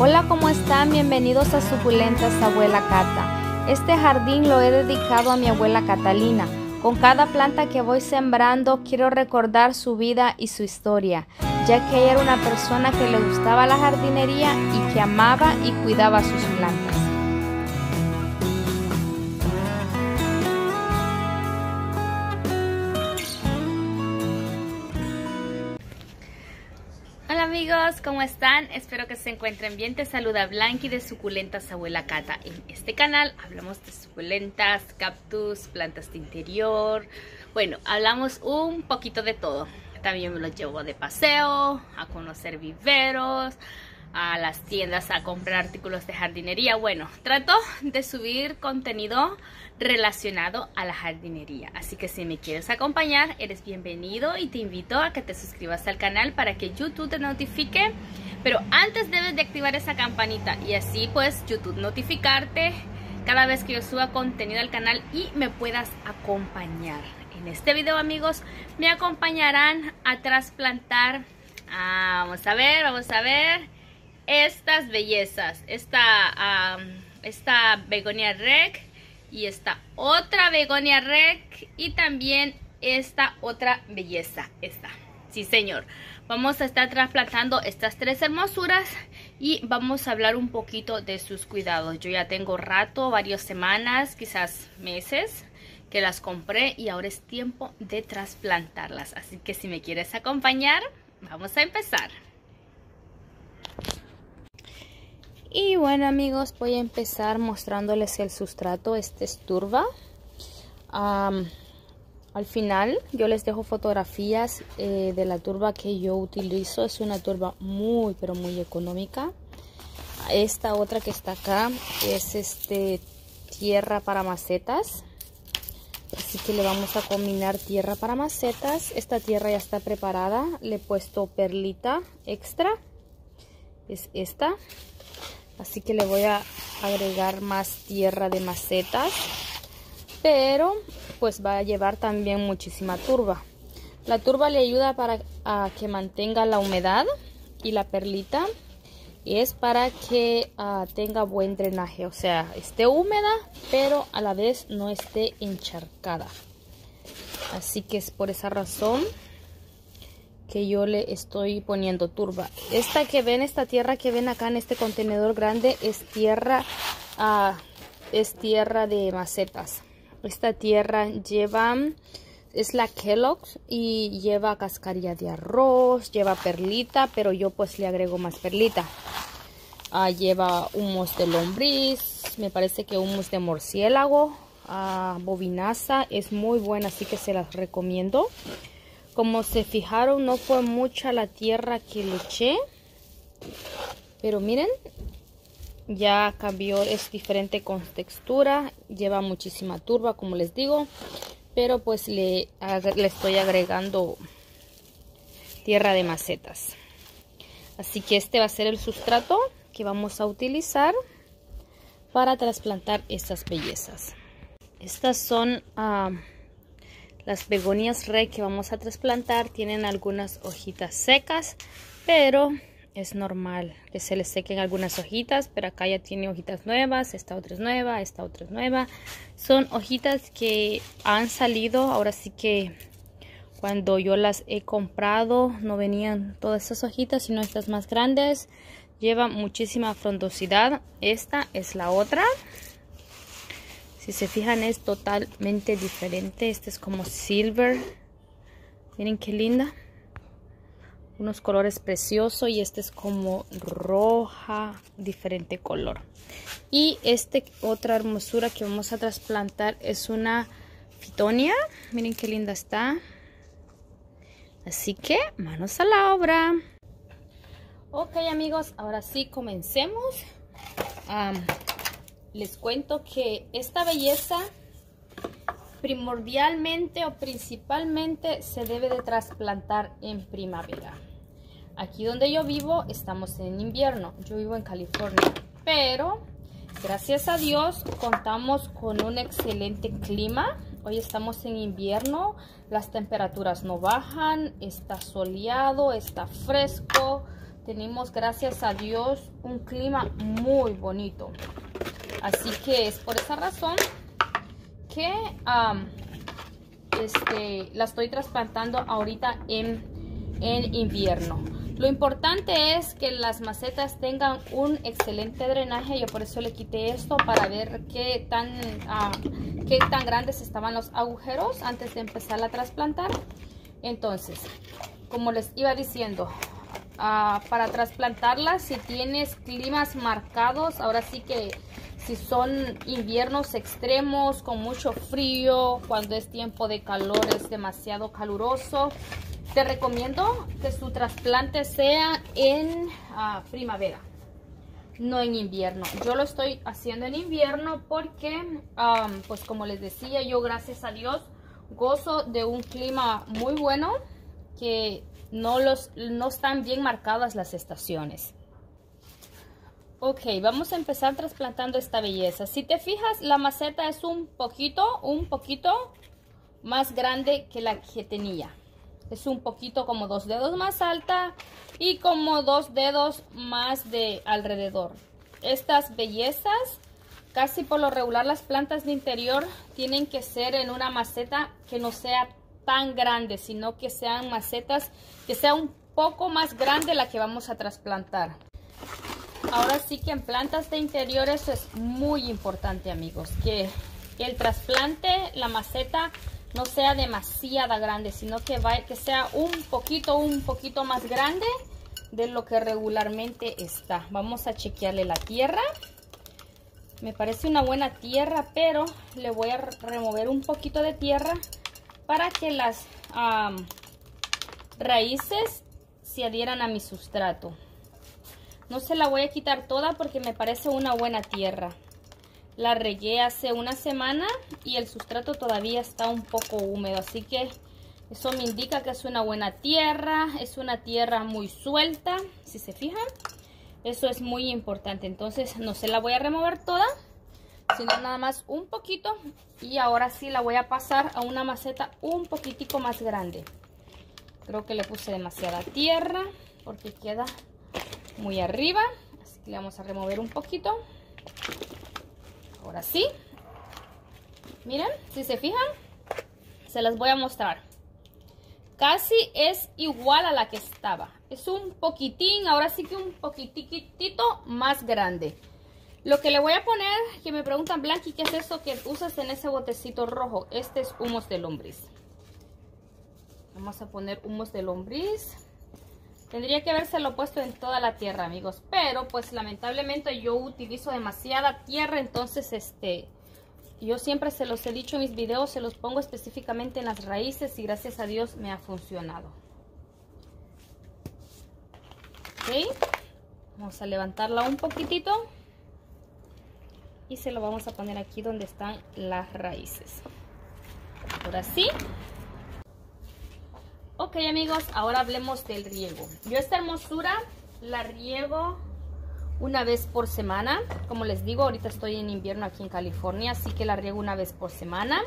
Hola, ¿cómo están? Bienvenidos a Suculentas Abuela Cata. Este jardín lo he dedicado a mi abuela Catalina. Con cada planta que voy sembrando quiero recordar su vida y su historia, ya que ella era una persona que le gustaba la jardinería y que amaba y cuidaba sus plantas. Hola amigos, ¿cómo están? Espero que se encuentren bien. Te saluda Blanqui de Suculentas Abuela Cata. En este canal hablamos de suculentas, cactus, plantas de interior. Bueno, hablamos un poquito de todo. También me los llevo de paseo, a conocer viveros, a las tiendas a comprar artículos de jardinería. Bueno, trato de subir contenido relacionado a la jardinería, así que si me quieres acompañar eres bienvenido y te invito a que te suscribas al canal para que YouTube te notifique, pero antes debes de activar esa campanita y así pues YouTube notificarte cada vez que yo suba contenido al canal y me puedas acompañar. En este video, amigos, me acompañarán a trasplantar, vamos a ver estas bellezas, esta Begonia Rex y esta otra Begonia Rex y también esta otra belleza, esta. Sí, señor. Vamos a estar trasplantando estas tres hermosuras y vamos a hablar un poquito de sus cuidados. Yo ya tengo rato, varias semanas, quizás meses, que las compré y ahora es tiempo de trasplantarlas. Así que si me quieres acompañar, vamos a empezar. Y bueno amigos, voy a empezar mostrándoles el sustrato. Este es turba. Al final yo les dejo fotografías de la turba que yo utilizo. Es una turba muy pero muy económica. Esta otra que está acá es tierra para macetas. Así que le vamos a combinar tierra para macetas. Esta tierra ya está preparada. Le he puesto perlita extra. Es esta. Así que le voy a agregar más tierra de macetas, pero pues va a llevar también muchísima turba. La turba le ayuda a que mantenga la humedad y la perlita y es para que tenga buen drenaje, o sea, esté húmeda pero a la vez no esté encharcada. Así que es por esa razón que yo le estoy poniendo turba. Esta tierra que ven acá en este contenedor grande es tierra de macetas. Esta tierra es la Kellogg's y lleva cascarilla de arroz, lleva perlita, pero yo pues le agrego más perlita. Lleva humus de lombriz, me parece que humus de murciélago, bovinaza, es muy buena, así que se las recomiendo. Como se fijaron, no fue mucha la tierra que le eché, pero miren, ya cambió, es diferente con textura, lleva muchísima turba, como les digo, pero pues le estoy agregando tierra de macetas. Así que este va a ser el sustrato que vamos a utilizar para trasplantar estas bellezas. Estas son las begonias Rex que vamos a trasplantar. Tienen algunas hojitas secas, pero es normal que se les sequen algunas hojitas, pero acá ya tiene hojitas nuevas, esta otra es nueva, esta otra es nueva. Son hojitas que han salido, ahora sí que cuando yo las he comprado no venían todas esas hojitas, sino estas más grandes. Llevan muchísima frondosidad. Esta es la otra. Si se fijan, es totalmente diferente. Este es como silver. Miren qué linda. Unos colores preciosos. Y este es como roja. Diferente color. Y otra hermosura que vamos a trasplantar es una Fitonia. Miren qué linda está. Así que manos a la obra. Ok amigos, ahora sí comencemos. Les cuento que esta belleza primordialmente o principalmente se debe de trasplantar en primavera. Aquí donde yo vivo estamos en invierno. Yo vivo en California, pero gracias a Dios contamos con un excelente clima. Hoy estamos en invierno, las temperaturas no bajan, está soleado, está fresco. Tenemos, gracias a Dios, un clima muy bonito. Así que es por esa razón que la estoy trasplantando ahorita en invierno. Lo importante es que las macetas tengan un excelente drenaje. Yo por eso le quité esto para ver qué tan grandes estaban los agujeros antes de empezar a trasplantar. Entonces, como les iba diciendo, para trasplantarlas, si tienes climas marcados, ahora sí que si son inviernos extremos con mucho frío, cuando es tiempo de calor es demasiado caluroso, te recomiendo que su trasplante sea en primavera, no en invierno. Yo lo estoy haciendo en invierno porque, pues como les decía, yo gracias a Dios gozo de un clima muy bueno, que no están bien marcadas las estaciones. Ok, vamos a empezar trasplantando esta belleza. Si te fijas, la maceta es un poquito más grande que la que tenía. Es un poquito como 2 dedos más alta y como 2 dedos más de alrededor. Estas bellezas, casi por lo regular las plantas de interior tienen que ser en una maceta que no sea tan grande, sino que sean macetas que sea un poco más grande la que vamos a trasplantar. Ahora sí que en plantas de interior eso es muy importante, amigos, que el trasplante, la maceta, no sea demasiado grande, sino que sea un poquito más grande de lo que regularmente está. Vamos a chequearle la tierra. Me parece una buena tierra, pero le voy a remover un poquito de tierra para que las raíces se adhieran a mi sustrato. No se la voy a quitar toda porque me parece una buena tierra. La regué hace una semana y el sustrato todavía está un poco húmedo, así que eso me indica que es una buena tierra, es una tierra muy suelta, si se fijan. Eso es muy importante, entonces no se la voy a remover toda, sino nada más un poquito. Y ahora sí la voy a pasar a una maceta un poquitico más grande. Creo que le puse demasiada tierra porque queda muy arriba, así que le vamos a remover un poquito. Ahora sí, miren, si se fijan, se las voy a mostrar. Casi es igual a la que estaba. Es un poquitín, ahora sí que un poquitito más grande. Lo que le voy a poner, que me preguntan, Blanqui, ¿qué es eso que usas en ese botecito rojo? Este es humus de lombriz. Vamos a poner humus de lombriz. Tendría que habérselo puesto en toda la tierra, amigos. Pero, pues, lamentablemente yo utilizo demasiada tierra. Entonces, yo siempre se los he dicho en mis videos, se los pongo específicamente en las raíces. Y gracias a Dios me ha funcionado. Ok. Vamos a levantarla un poquitito. Y se lo vamos a poner aquí donde están las raíces. Ahora sí. Ok, amigos, ahora hablemos del riego. Yo esta hermosura la riego una vez por semana. Como les digo, ahorita estoy en invierno aquí en California, así que la riego una vez por semana.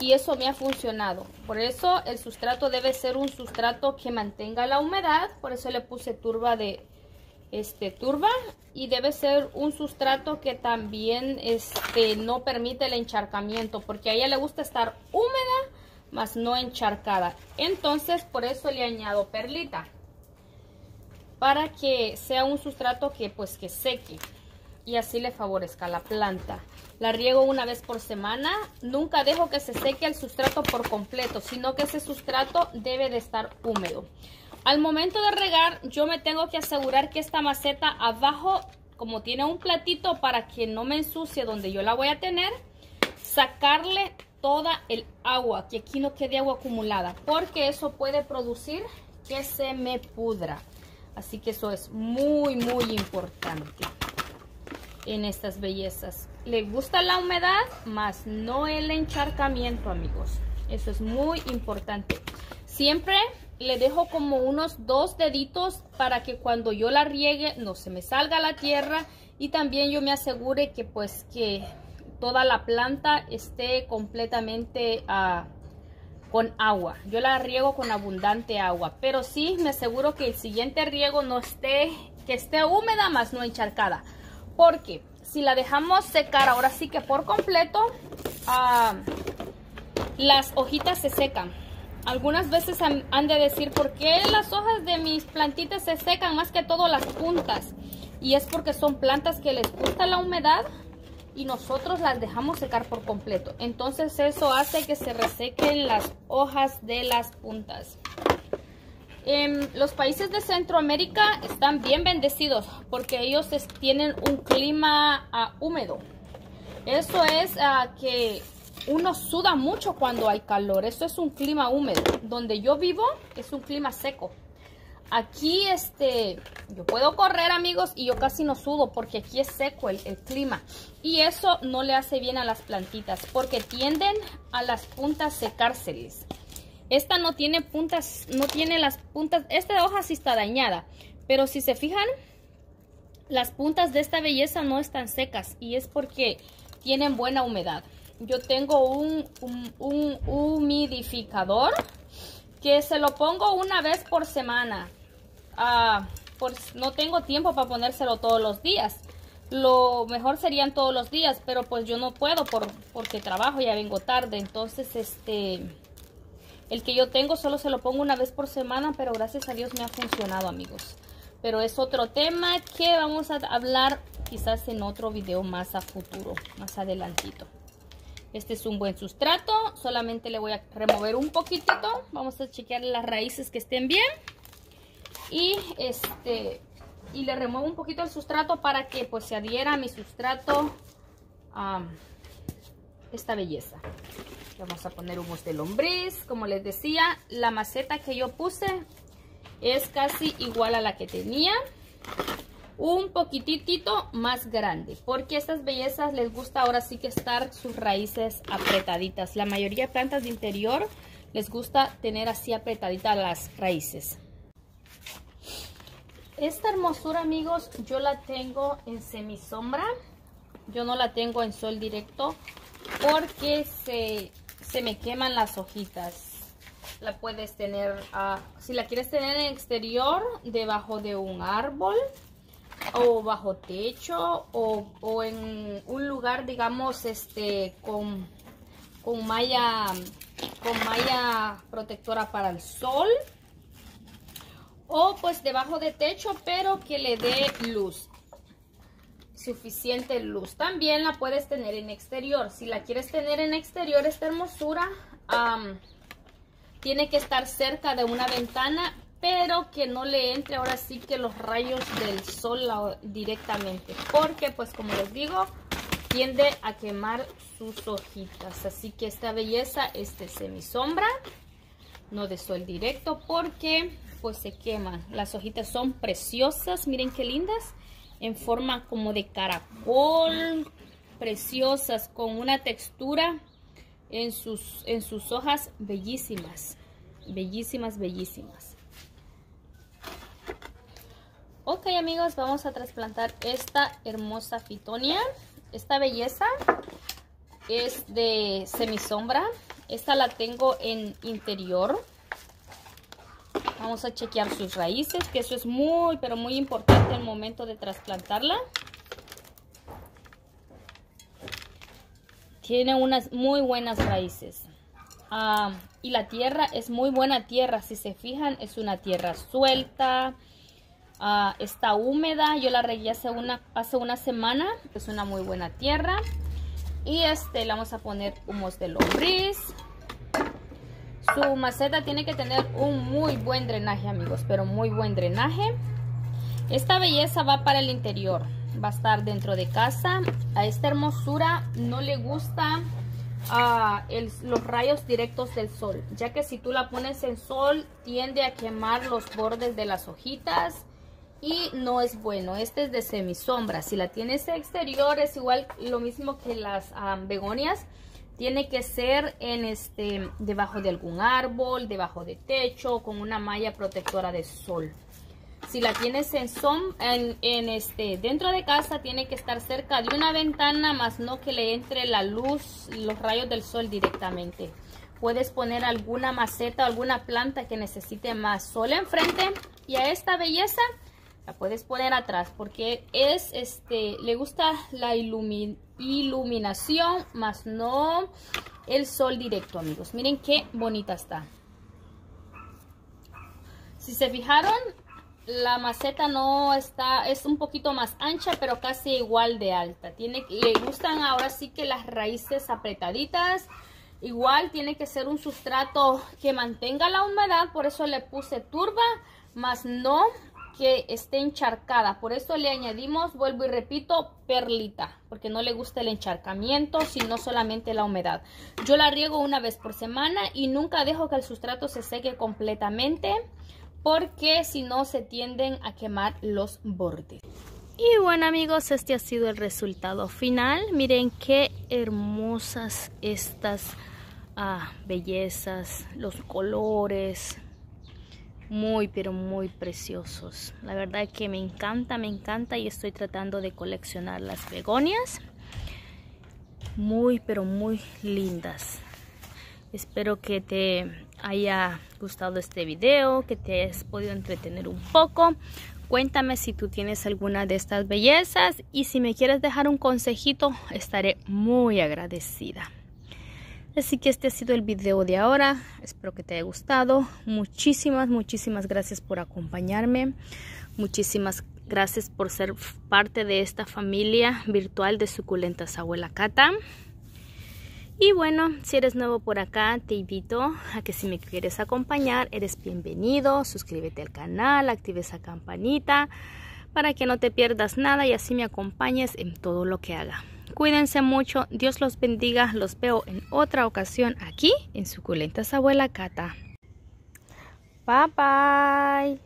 Y eso me ha funcionado. Por eso el sustrato debe ser un sustrato que mantenga la humedad. Por eso le puse turba de turba. Y debe ser un sustrato que también no permite el encharcamiento, porque a ella le gusta estar húmeda, más no encharcada. Entonces, por eso le añado perlita, para que sea un sustrato que, pues, que seque y así le favorezca a la planta. La riego una vez por semana. Nunca dejo que se seque el sustrato por completo, sino que ese sustrato debe de estar húmedo. Al momento de regar, yo me tengo que asegurar que esta maceta abajo, como tiene un platito para que no me ensucie donde yo la voy a tener, sacarle toda el agua, que aquí no quede agua acumulada, porque eso puede producir que se me pudra. Así que eso es muy importante en estas bellezas. Le gusta la humedad, más no el encharcamiento, amigos. Eso es muy importante. Siempre le dejo como unos 2 deditos para que cuando yo la riegue no se me salga la tierra, y también yo me asegure que, pues, que toda la planta esté completamente con agua. Yo la riego con abundante agua, pero sí me aseguro que el siguiente riego no esté, que esté húmeda más no encharcada, porque si la dejamos secar ahora sí que por completo, las hojitas se secan. Algunas veces han de decir, ¿por qué las hojas de mis plantitas se secan? Más que todo las puntas, y es porque son plantas que les gusta la humedad y nosotros las dejamos secar por completo. Entonces eso hace que se resequen las hojas de las puntas. Los países de Centroamérica están bien bendecidos porque ellos tienen un clima húmedo. Eso es que uno suda mucho cuando hay calor. Eso es un clima húmedo. Donde yo vivo es un clima seco. Aquí yo puedo correr, amigos, y yo casi no sudo porque aquí es seco el clima, y eso no le hace bien a las plantitas porque tienden a las puntas secárseles. Esta no tiene puntas, no tiene las puntas. Esta hoja sí está dañada, pero si se fijan, las puntas de esta belleza no están secas, y es porque tienen buena humedad. Yo tengo un humidificador que se lo pongo una vez por semana. Pues no tengo tiempo para ponérselo todos los días. Lo mejor serían todos los días, pero pues yo no puedo porque trabajo, ya vengo tarde. Entonces el que yo tengo solo se lo pongo una vez por semana, pero gracias a Dios me ha funcionado, amigos. Pero es otro tema que vamos a hablar quizás en otro video más a futuro, más adelantito. Este es un buen sustrato, solamente le voy a remover un poquitito. Vamos a chequear las raíces que estén bien. Y le remuevo un poquito el sustrato para que pues se adhiera a mi sustrato esta belleza. Vamos a poner humus de lombriz. Como les decía, la maceta que yo puse es casi igual a la que tenía. Un poquitito más grande, porque estas bellezas les gusta ahora sí que estar sus raíces apretaditas. La mayoría de plantas de interior les gusta tener así apretaditas las raíces. Esta hermosura, amigos, yo la tengo en semisombra. Yo no la tengo en sol directo porque se me queman las hojitas. La puedes tener, si la quieres tener en exterior, debajo de un árbol, o bajo techo, o en un lugar, digamos, con malla protectora para el sol, o pues debajo de techo, pero que le dé luz, suficiente luz. También la puedes tener en exterior. Si la quieres tener en exterior, esta hermosura tiene que estar cerca de una ventana, pero que no le entre ahora sí que los rayos del sol directamente, porque pues como les digo, tiende a quemar sus hojitas. Así que esta belleza es de semisombra, no de sol directo, porque pues se queman. Las hojitas son preciosas, miren qué lindas, en forma como de caracol, preciosas, con una textura en sus hojas bellísimas, bellísimas, bellísimas. Ok, amigos, vamos a trasplantar esta hermosa fitonia. Esta belleza es de semisombra. Esta la tengo en interior. Vamos a chequear sus raíces, que eso es muy, pero muy importante al momento de trasplantarla. Tiene unas muy buenas raíces. Y la tierra es muy buena tierra. Si se fijan, es una tierra suelta. Está húmeda. Yo la regué hace una semana. Es una muy buena tierra. Y le vamos a poner humus de lombriz. Su maceta tiene que tener un muy buen drenaje, amigos, pero muy buen drenaje. Esta belleza va para el interior, va a estar dentro de casa. A esta hermosura no le gusta los rayos directos del sol, ya que si tú la pones en sol tiende a quemar los bordes de las hojitas y no es bueno. Este es de semisombra. Si la tienes exterior, es igual, lo mismo que las begonias. Tiene que ser en debajo de algún árbol, debajo de techo, con una malla protectora de sol. Si la tienes dentro de casa, tiene que estar cerca de una ventana, más no que le entre la luz, los rayos del sol directamente. puedes poner alguna maceta o alguna planta que necesite más sol enfrente, y a esta belleza la puedes poner atrás porque es le gusta la iluminación, más no el sol directo, amigos. Miren qué bonita está. Si se fijaron, la maceta no está, es un poquito más ancha, pero casi igual de alta. Le gustan ahora sí que las raíces apretaditas. Igual tiene que ser un sustrato que mantenga la humedad, por eso le puse turba, más no que esté encharcada. Por eso le añadimos, vuelvo y repito, perlita, porque no le gusta el encharcamiento, sino solamente la humedad. Yo la riego una vez por semana y nunca dejo que el sustrato se seque completamente, porque si no se tienden a quemar los bordes. Y bueno, amigos, este ha sido el resultado final. Miren qué hermosas estas bellezas, los colores, muy pero muy preciosos. La verdad que me encanta y estoy tratando de coleccionar las begonias. Muy pero muy lindas. Espero que te haya gustado este video, que te hayas podido entretener un poco. Cuéntame si tú tienes alguna de estas bellezas, y si me quieres dejar un consejito, estaré muy agradecida. Así que este ha sido el video de ahora. Espero que te haya gustado. Muchísimas gracias por acompañarme. Muchísimas gracias por ser parte de esta familia virtual de Suculentas Abuela Cata. Y bueno, si eres nuevo por acá, te invito a que si me quieres acompañar, eres bienvenido. Suscríbete al canal, activa esa campanita para que no te pierdas nada y así me acompañes en todo lo que haga. Cuídense mucho, Dios los bendiga. Los veo en otra ocasión aquí en Suculentas Abuela Cata. Bye bye.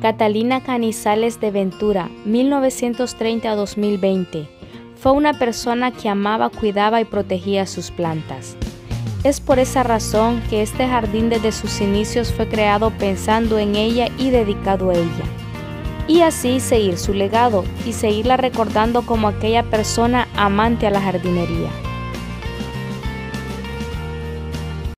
Catalina Canizales de Ventura, 1930 a 2020, fue una persona que amaba, cuidaba y protegía sus plantas. Es por esa razón que este jardín desde sus inicios fue creado pensando en ella y dedicado a ella. Y así seguir su legado y seguirla recordando como aquella persona amante a la jardinería.